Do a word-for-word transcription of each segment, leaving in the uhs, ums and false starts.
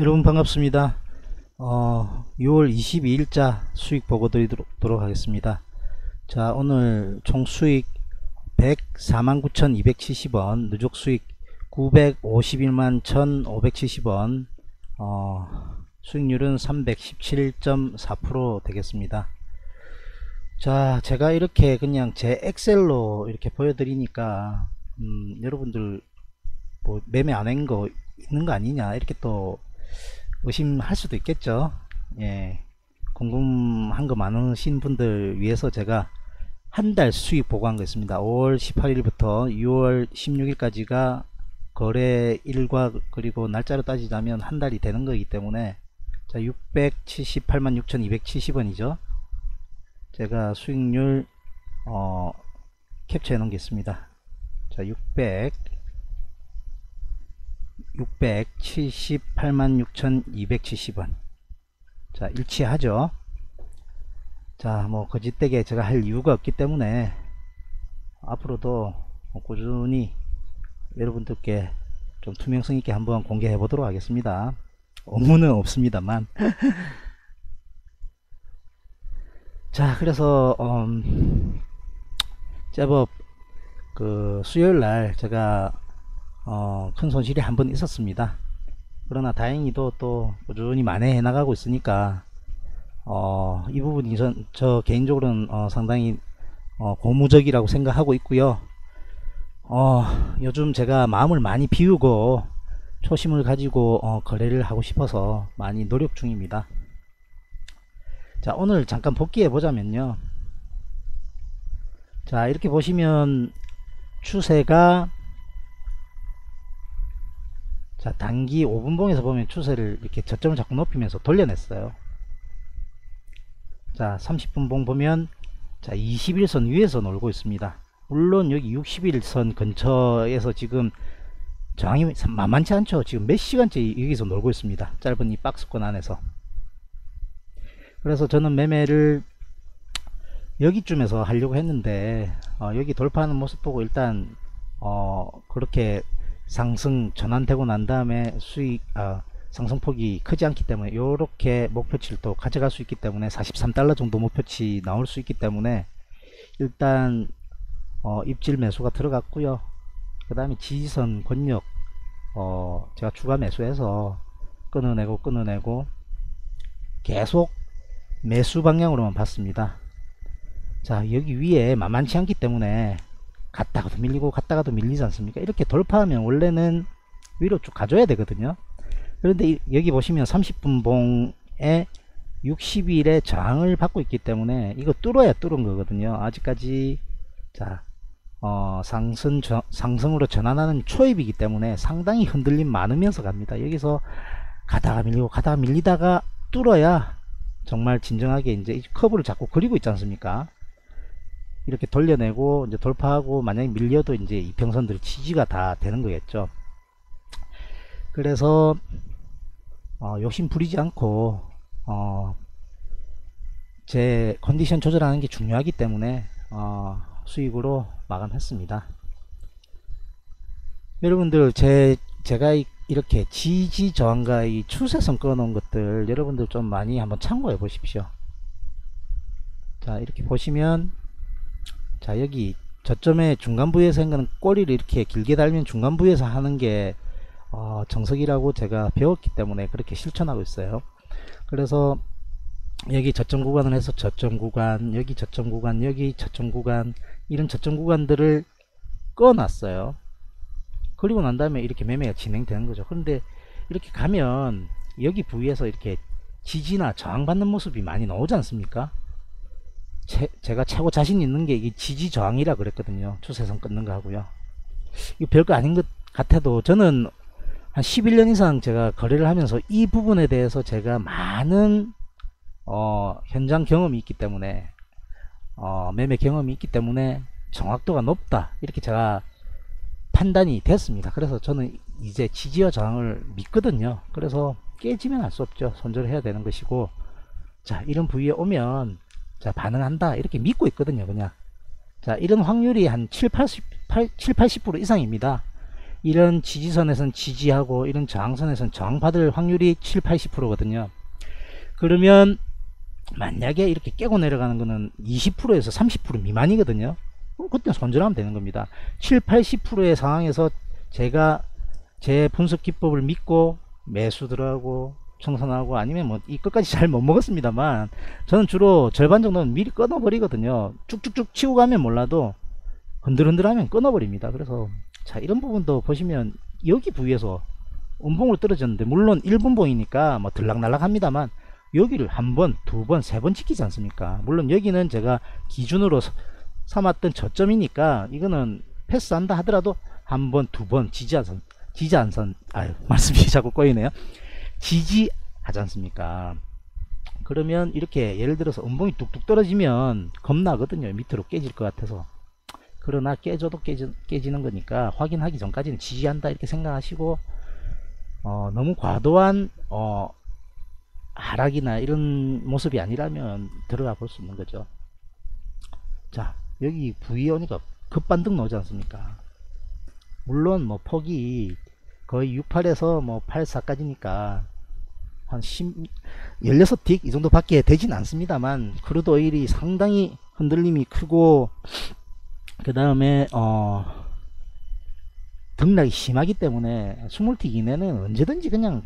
여러분 반갑습니다. 어, 유월 이십이일자 수익 보고 드리도록 하겠습니다. 자, 오늘 총 수익 백사만 구천이백칠십 원, 누적 수익 구백오십일만 천오백칠십 원, 어, 수익률은 삼백십칠 점 사 퍼센트 되겠습니다. 자, 제가 이렇게 그냥 제 엑셀로 이렇게 보여드리니까 음, 여러분들 뭐 매매 안 한 거 있는 거 아니냐 이렇게 또 의심할 수도 있겠죠. 예, 궁금한 거 많으신 분들 위해서 제가 한 달 수익 보고한 거 있습니다. 오월 십팔일부터 유월 십육일까지가 거래일과 그리고 날짜로 따지자면 한 달이 되는 거기 때문에 자, 육백칠십팔만 육천이백칠십 원이죠 제가 수익률 어, 캡처해 놓은 게 있습니다. 자, 육백칠십팔만 육천이백칠십 원. 자, 일치하죠. 자, 뭐 거짓되게 제가 할 이유가 없기 때문에 앞으로도 꾸준히 여러분들께 좀 투명성 있게 한번 공개해 보도록 하겠습니다. 업무는 없습니다만. 자, 그래서 음, 제법 그 수요일날 제가 어, 큰 손실이 한번 있었습니다. 그러나 다행히도 또 꾸준히 만회해 나가고 있으니까 어, 이 부분이 전, 저 개인적으로는 어, 상당히 어, 고무적이라고 생각하고 있고요. 어, 요즘 제가 마음을 많이 비우고 초심을 가지고 어, 거래를 하고 싶어서 많이 노력 중입니다. 자, 오늘 잠깐 복귀해 보자면요. 자, 이렇게 보시면 추세가 자, 단기 오분봉에서 보면 추세를 이렇게 저점을 자꾸 높이면서 돌려냈어요. 자, 삼십분봉 보면 자, 이십일선 위에서 놀고 있습니다. 물론 여기 육십일선 근처에서 지금 저항이 만만치 않죠. 지금 몇 시간째 여기서 놀고 있습니다. 짧은 이 박스권 안에서. 그래서 저는 매매를 여기쯤에서 하려고 했는데 어, 여기 돌파하는 모습 보고 일단 어, 그렇게 상승 전환되고 난 다음에 수익 아, 상승폭이 크지 않기 때문에 이렇게 목표치를 또 가져갈 수 있기 때문에 사십삼 달러 정도 목표치 나올 수 있기 때문에 일단 어, 입질 매수가 들어갔고요. 그 다음에 지지선 권역 어, 제가 추가 매수해서 끊어내고 끊어내고 계속 매수 방향으로만 봤습니다. 자, 여기 위에 만만치 않기 때문에 갔다가도 밀리고 갔다가도 밀리지 않습니까? 이렇게 돌파하면 원래는 위로 쭉 가줘야 되거든요. 그런데 이, 여기 보시면 삼십분봉에 육십일의 저항을 받고 있기 때문에 이거 뚫어야 뚫은 거거든요. 아직까지 자, 어, 상승, 저, 상승으로 전환하는 초입이기 때문에 상당히 흔들림 많으면서 갑니다. 여기서 가다가 밀리고 가다가 밀리다가 뚫어야 정말 진정하게 이제 이 커브를 자꾸 그리고 있지 않습니까? 이렇게 돌려내고 이제 돌파하고 만약에 밀려도 이제 이평선들이 지지가 다 되는 거겠죠. 그래서 어, 욕심 부리지 않고 어, 제 컨디션 조절하는 게 중요하기 때문에 어, 수익으로 마감했습니다. 여러분들 제 제가 이 이렇게 지지 저항과 이 추세선 끊어놓은 것들 여러분들 좀 많이 한번 참고해 보십시오. 자, 이렇게 보시면 자, 여기 저점의 중간 부위에서 한 거는 꼬리를 이렇게 길게 달면 중간 부위에서 하는 게 어, 정석이라고 제가 배웠기 때문에 그렇게 실천하고 있어요. 그래서 여기 저점 구간을 해서 저점 구간, 여기 저점 구간, 여기 저점 구간, 이런 저점 구간들을 꺼놨어요. 그리고 난 다음에 이렇게 매매가 진행되는 거죠. 그런데 이렇게 가면 여기 부위에서 이렇게 지지나 저항받는 모습이 많이 나오지 않습니까? 제, 제가 최고 자신 있는 게 이게 지지 저항이라 그랬거든요. 추세선 끊는 거 하고요. 이거 별거 아닌 것 같아도 저는 한 십일 년 이상 제가 거래를 하면서 이 부분에 대해서 제가 많은 어, 현장 경험이 있기 때문에 어, 매매 경험이 있기 때문에 정확도가 높다 이렇게 제가 판단이 됐습니다. 그래서 저는 이제 지지와 저항을 믿거든요. 그래서 깨지면 알 수 없죠. 손절을 해야 되는 것이고 자, 이런 부위에 오면 자, 반응한다 이렇게 믿고 있거든요. 그냥 자, 이런 확률이 한 칠, 팔십, 팔, 칠, 팔십 퍼센트 이상입니다. 이런 지지선에선 지지하고 이런 저항선에선 저항받을 확률이 칠, 팔십 퍼센트 거든요. 그러면 만약에 이렇게 깨고 내려가는 거는 이십 퍼센트에서 삼십 퍼센트 미만이거든요. 그럼 그때 손절하면 되는 겁니다. 칠, 팔십 퍼센트의 상황에서 제가 제 분석 기법을 믿고 매수들하고 청산하고 아니면 뭐 이 끝까지 잘 못 먹었습니다만, 저는 주로 절반 정도는 미리 끊어버리거든요. 쭉쭉쭉 치고 가면 몰라도 흔들흔들하면 끊어버립니다. 그래서 자, 이런 부분도 보시면 여기 부위에서 음봉으로 떨어졌는데, 물론 일분봉이니까 뭐 들락날락 합니다만 여기를 한 번, 두 번, 세 번 지키지 않습니까? 물론 여기는 제가 기준으로 삼았던 저점이니까 이거는 패스한다 하더라도 한 번, 두 번 지지하선, 지지안선, 아유, 말씀이 자꾸 꼬이네요. 지지하지 않습니까? 그러면 이렇게 예를 들어서 음봉이 뚝뚝 떨어지면 겁나거든요. 밑으로 깨질 것 같아서. 그러나 깨져도 깨지, 깨지는 거니까 확인하기 전까지는 지지한다 이렇게 생각하시고, 어, 너무 과도한 어, 하락이나 이런 모습이 아니라면 들어가 볼 수 있는 거죠. 자, 여기 부위에 오니까 급반등 나오지 않습니까? 물론 뭐 폭이 거의 육십팔에서 뭐 팔십사까지니까 한 십육 틱 이 정도 밖에 되진 않습니다만, 그래도 오일이 상당히 흔들림이 크고, 그 다음에 어 등락이 심하기 때문에 이십 틱 이내는 언제든지 그냥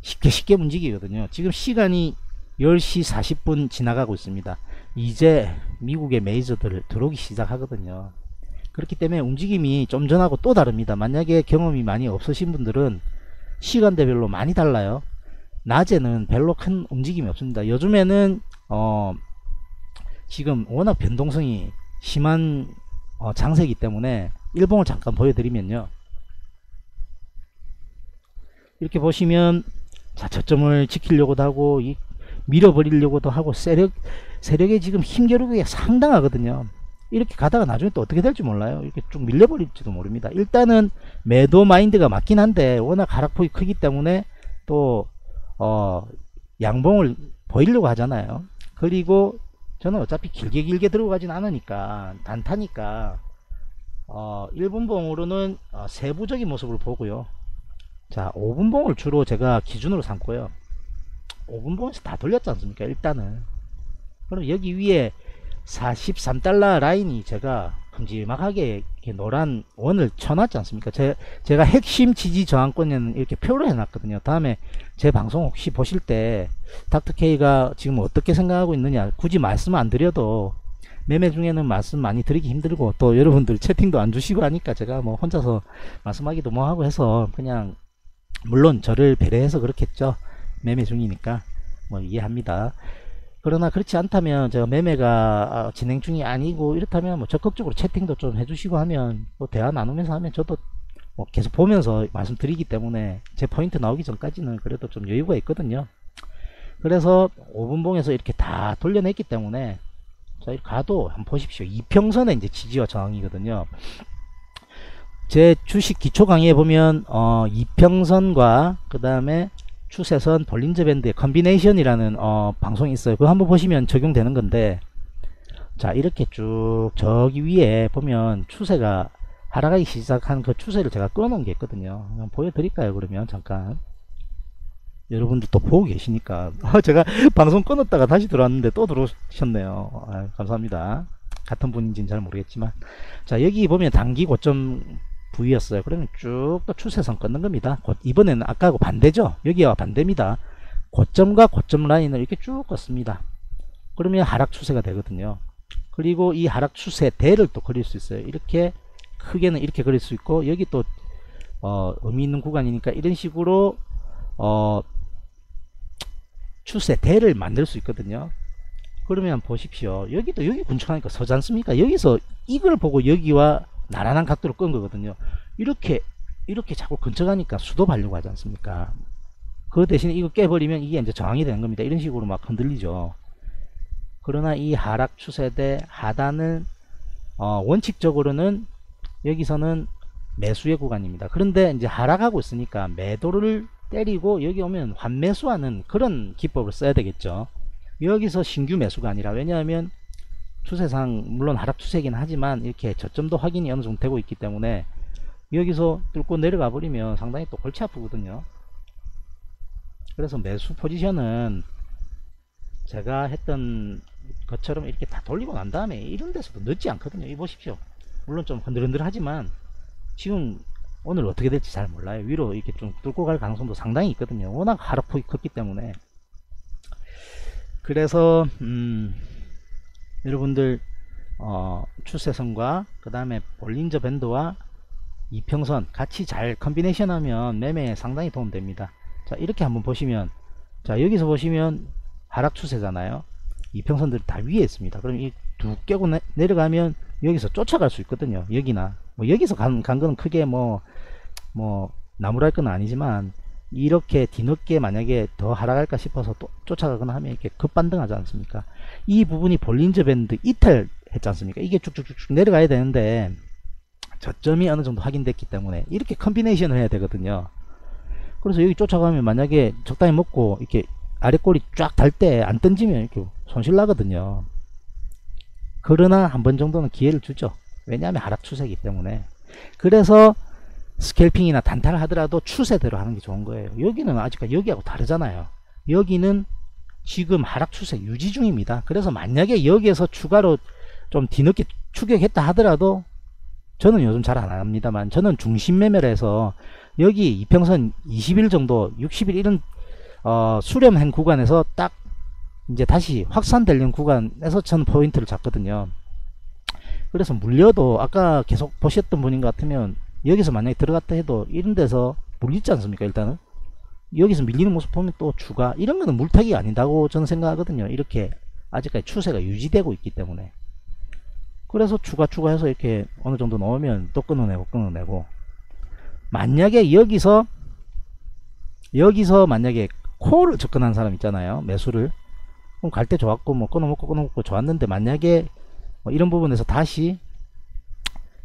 쉽게 쉽게 움직이거든요. 지금 시간이 열 시 사십 분 지나가고 있습니다. 이제 미국의 메이저들 들어오기 시작하거든요. 그렇기 때문에 움직임이 좀 전하고 또 다릅니다. 만약에 경험이 많이 없으신 분들은 시간대별로 많이 달라요. 낮에는 별로 큰 움직임이 없습니다. 요즘에는 어 지금 워낙 변동성이 심한 어 장세이기 때문에 일봉을 잠깐 보여드리면요, 이렇게 보시면 자, 저점을 지키려고도 하고 이 밀어버리려고도 하고 세력, 세력의 지금 힘겨루기가 상당하거든요. 이렇게 가다가 나중에 또 어떻게 될지 몰라요. 이렇게 쭉 밀려버릴지도 모릅니다. 일단은 매도 마인드가 맞긴 한데 워낙 하락폭이 크기 때문에 또 어 양봉을 보이려고 하잖아요. 그리고 저는 어차피 길게 길게 들어가진 않으니까 단타니까 어 일 분봉으로는 어 세부적인 모습을 보고요. 자, 오 분봉을 주로 제가 기준으로 삼고요. 오 분봉에서 다 돌렸지 않습니까? 일단은 그럼 여기 위에 사십삼 달러 라인이 제가 큼지막하게 노란 원을 쳐놨지 않습니까? 제, 제가 핵심 지지 저항권에는 이렇게 표로 해놨거든요. 다음에 제 방송 혹시 보실 때 닥터케이가 지금 어떻게 생각하고 있느냐 굳이 말씀 안 드려도, 매매 중에는 말씀 많이 드리기 힘들고 또 여러분들 채팅도 안 주시고 하니까 제가 뭐 혼자서 말씀하기도 뭐하고 해서, 그냥 물론 저를 배려해서 그렇겠죠. 매매 중이니까 뭐 이해합니다. 그러나 그렇지 않다면 제가 매매가 진행 중이 아니고 이렇다면 뭐 적극적으로 채팅도 좀 해주시고 하면, 뭐 대화 나누면서 하면 저도 뭐 계속 보면서 말씀드리기 때문에 제 포인트 나오기 전까지는 그래도 좀 여유가 있거든요. 그래서 오 분봉에서 이렇게 다 돌려냈기 때문에 자, 이렇게 가도 한번 보십시오. 이평선에 이제 지지와 저항이거든요. 제 주식 기초 강의에 보면 어 이평선과 그 다음에 추세선, 볼린져 밴드의 컨비네이션이라는 어, 방송이 있어요. 그거 한번 보시면 적용되는 건데, 자, 이렇게 쭉 저기 위에 보면 추세가 하락하기 시작한 그 추세를 제가 끊어놓은 게 있거든요. 한번 보여드릴까요? 그러면 잠깐 여러분들 또 보고 계시니까 제가 방송 끊었다가 다시 들어왔는데 또 들어오셨네요. 아유, 감사합니다. 같은 분인지는 잘 모르겠지만, 자, 여기 보면 단기 고점 부위였어요. 그러면 쭉 또 추세선 끊는 겁니다. 곧 이번에는 아까하고 반대죠. 여기와 반대입니다. 고점과 고점 라인을 이렇게 쭉 걷습니다. 그러면 하락 추세가 되거든요. 그리고 이 하락 추세 대를 또 그릴 수 있어요. 이렇게 크게는 이렇게 그릴 수 있고, 여기 또 어, 의미 있는 구간이니까 이런 식으로 어, 추세 대를 만들 수 있거든요. 그러면 보십시오. 여기도 여기 군청하니까 서지 않습니까? 여기서 이걸 보고 여기와 나란한 각도로 끈 거거든요. 이렇게 이렇게 자꾸 근처가니까 수도하려고 하지 않습니까? 그 대신에 이거 깨버리면 이게 이제 저항이 되는 겁니다. 이런 식으로 막 흔들리죠. 그러나 이 하락 추세대 하단은 어 원칙적으로는 여기서는 매수의 구간입니다. 그런데 이제 하락하고 있으니까 매도를 때리고 여기 오면 환매수하는 그런 기법을 써야 되겠죠. 여기서 신규 매수가 아니라, 왜냐하면 추세상 물론 하락 추세긴 하지만 이렇게 저점도 확인이 어느 정도 되고 있기 때문에 여기서 뚫고 내려가 버리면 상당히 또 골치 아프거든요. 그래서 매수 포지션은 제가 했던 것처럼 이렇게 다 돌리고 난 다음에 이런 데서도 늦지 않거든요. 이 보십시오. 물론 좀 흔들흔들 하지만 지금 오늘 어떻게 될지 잘 몰라요. 위로 이렇게 좀 뚫고 갈 가능성도 상당히 있거든요. 워낙 하락폭이 컸기 때문에. 그래서 음, 여러분들 어, 추세선과 그 다음에 볼린저 밴드와 이평선 같이 잘 컨비네이션 하면 매매에 상당히 도움 됩니다. 자, 이렇게 한번 보시면, 자, 여기서 보시면 하락 추세잖아요. 이평선들이 다 위에 있습니다. 그럼 이 두 깨고 내, 내려가면 여기서 쫓아갈 수 있거든요. 여기나 뭐 여기서 간, 간 거는 크게 뭐 뭐 나무랄 건 아니지만, 이렇게 뒤늦게 만약에 더 하락할까 싶어서 또 쫓아가거나 하면 이렇게 급반등하지 않습니까? 이 부분이 볼린저 밴드 이탈 했지 않습니까? 이게 쭉쭉쭉쭉 내려가야 되는데 저점이 어느 정도 확인됐기 때문에 이렇게 컨비네이션을 해야 되거든요. 그래서 여기 쫓아가면 만약에 적당히 먹고 이렇게 아랫골이 쫙 달 때 안 던지면 이렇게 손실 나거든요. 그러나 한 번 정도는 기회를 주죠. 왜냐하면 하락 추세이기 때문에. 그래서 스캘핑이나 단타를 하더라도 추세대로 하는 게 좋은 거예요. 여기는 아직까지 여기하고 다르잖아요. 여기는 지금 하락 추세 유지 중입니다. 그래서 만약에 여기에서 추가로 좀 뒤늦게 추격했다 하더라도, 저는 요즘 잘 안 합니다만, 저는 중심 매매를 해서 여기 이평선 이십 일 정도, 육십 일 이런 어, 수렴한 구간에서 딱 이제 다시 확산되는 구간에서 저는 포인트를 잡거든요. 그래서 물려도 아까 계속 보셨던 분인 것 같으면 여기서 만약에 들어갔다 해도 이런 데서 물리지 않습니까? 일단은 여기서 밀리는 모습 보면 또 추가, 이런 거는 물타기가 아니다고 저는 생각하거든요. 이렇게 아직까지 추세가 유지되고 있기 때문에. 그래서 추가 추가해서 이렇게 어느 정도 넣으면 또 끊어내고 끊어내고, 만약에 여기서 여기서 만약에 콜을 접근한 사람 있잖아요, 매수를. 그럼 갈 때 좋았고 뭐 끊어먹고 끊어먹고 좋았는데, 만약에 뭐 이런 부분에서 다시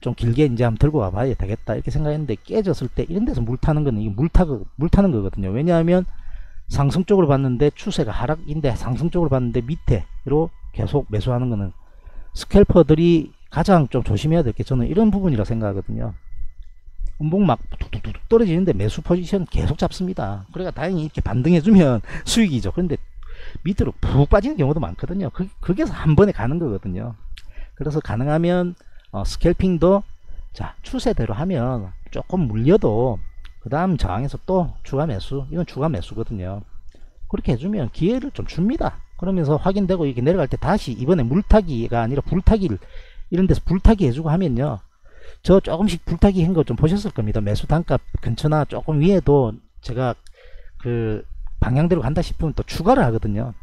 좀 길게 이제 한번 들고 와봐야 되겠다 이렇게 생각했는데 깨졌을 때 이런 데서 물타는 거는 이게 물타, 물타는 거거든요. 왜냐하면 상승 쪽으로 봤는데 추세가 하락인데 상승 쪽으로 봤는데 밑에로 계속 매수하는 거는 스캘퍼들이 가장 좀 조심해야 될 게 저는 이런 부분이라 생각하거든요. 음봉 막 툭툭툭 떨어지는데 매수 포지션 계속 잡습니다. 그러니까 다행히 이렇게 반등해주면 수익이죠. 그런데 밑으로 푹 빠지는 경우도 많거든요. 그, 그게서 한 번에 가는 거거든요. 그래서 가능하면 어, 스캘핑도 자, 추세대로 하면 조금 물려도 그 다음 저항에서 또 추가 매수, 이건 추가 매수거든요. 그렇게 해주면 기회를 좀 줍니다. 그러면서 확인되고 이렇게 내려갈 때 다시 이번에 물타기가 아니라 불타기를, 이런 데서 불타기 해주고 하면요, 저 조금씩 불타기 한 거 좀 보셨을 겁니다. 매수 단가 근처나 조금 위에도 제가 그 방향대로 간다 싶으면 또 추가를 하거든요.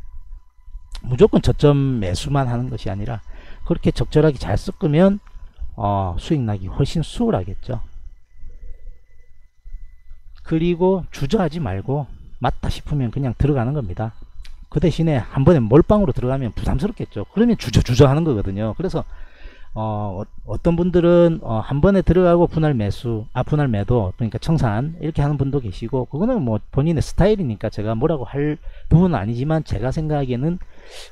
무조건 저점 매수만 하는 것이 아니라 그렇게 적절하게 잘 섞으면 어, 수익 나기 훨씬 수월하겠죠. 그리고 주저하지 말고 맞다 싶으면 그냥 들어가는 겁니다. 그 대신에 한 번에 몰빵으로 들어가면 부담스럽겠죠. 그러면 주저주저 하는 거거든요. 그래서 어, 어떤 분들은 어, 한 번에 들어가고 분할 매수, 아 분할 매도, 그러니까 청산 이렇게 하는 분도 계시고, 그거는 뭐 본인의 스타일이니까 제가 뭐라고 할 부분은 아니지만, 제가 생각하기에는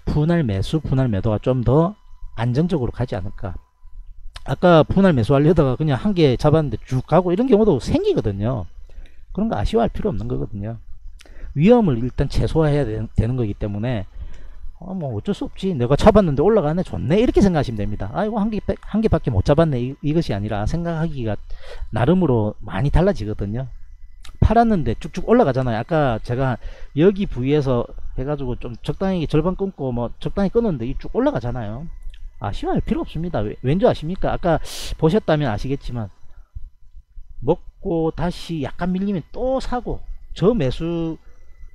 분할 매수, 분할 매도가 좀 더 안정적으로 가지 않을까. 아까 분할 매수 하려다가 그냥 한 개 잡았는데 쭉 가고 이런 경우도 생기거든요. 그런 거 아쉬워할 필요 없는 거거든요. 위험을 일단 최소화해야 되, 되는 거기 때문에 어, 뭐 어쩔 수 없지, 내가 잡았는데 올라가네, 좋네, 이렇게 생각하시면 됩니다. 아이고 한 개, 한 개밖에 못 잡았네, 이, 이것이 아니라 생각하기가 나름으로 많이 달라지거든요. 팔았는데 쭉쭉 올라가잖아요. 아까 제가 여기 부위에서 해가지고 좀 적당히 절반 끊고 뭐 적당히 끊었는데 쭉 올라가잖아요. 아쉬워할 필요 없습니다. 왜, 왠지 아십니까? 아까 보셨다면 아시겠지만, 먹고 다시 약간 밀리면 또 사고, 저 매수,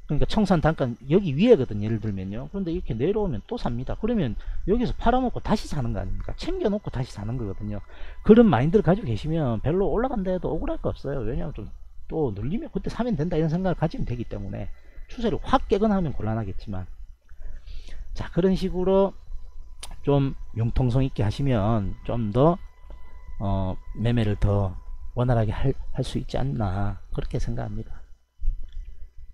그러니까 청산 단가 여기 위에거든, 예를 들면요. 그런데 이렇게 내려오면 또 삽니다. 그러면 여기서 팔아먹고 다시 사는 거 아닙니까? 챙겨놓고 다시 사는 거거든요. 그런 마인드를 가지고 계시면 별로 올라간다 해도 억울할 거 없어요. 왜냐하면 좀 또 눌리면 그때 사면 된다 이런 생각을 가지면 되기 때문에. 추세를 확 깨거나 하면 곤란하겠지만, 자, 그런 식으로 좀 융통성 있게 하시면 좀 더 어, 매매를 더 원활하게 할 수 있지 않나, 그렇게 생각합니다.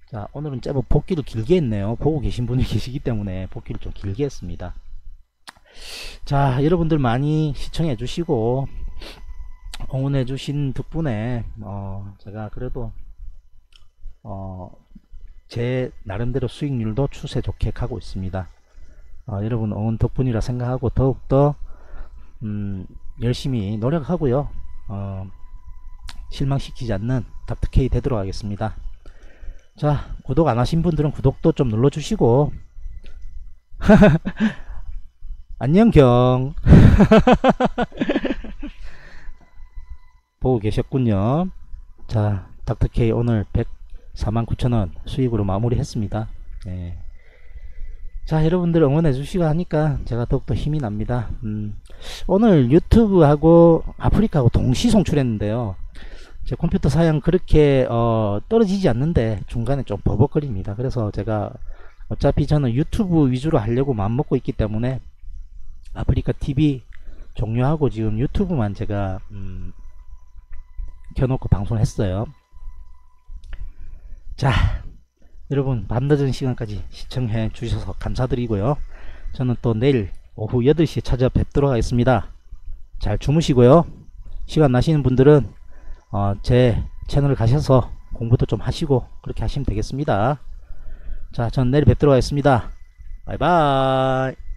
자, 오늘은 제법 복귀를 길게 했네요. 보고 계신 분이 계시기 때문에 복귀를 좀 길게 했습니다. 자, 여러분들 많이 시청해 주시고 응원해 주신 덕분에 어 제가 그래도 어 제 나름대로 수익률도 추세 좋게 가고 있습니다. 어 여러분 응원 덕분이라 생각하고 더욱더 음 열심히 노력하고요, 어 실망시키지 않는 닥터케이 되도록 하겠습니다. 자, 구독 안 하신 분들은 구독도 좀 눌러주시고 안녕경 보고 계셨군요. 자, 닥터케이 오늘 백사만 구천원 수익으로 마무리 했습니다. 네. 자, 여러분들 응원해 주시고 하니까 제가 더욱더 힘이 납니다. 음, 오늘 유튜브하고 아프리카하고 동시 송출했는데요, 제 컴퓨터 사양 그렇게 어, 떨어지지 않는데 중간에 좀 버벅거립니다. 그래서 제가 어차피 저는 유튜브 위주로 하려고 마음먹고 있기 때문에 아프리카 티비 종료하고 지금 유튜브만 제가 음, 켜놓고 방송을 했어요. 자, 여러분 밤늦은 시간까지 시청해 주셔서 감사드리고요, 저는 또 내일 오후 여덟시에 찾아뵙도록 하겠습니다. 잘 주무시고요, 시간 나시는 분들은 어, 제 채널 가셔서 공부도 좀 하시고 그렇게 하시면 되겠습니다. 자, 전 내일 뵙도록 하겠습니다. 바이바이.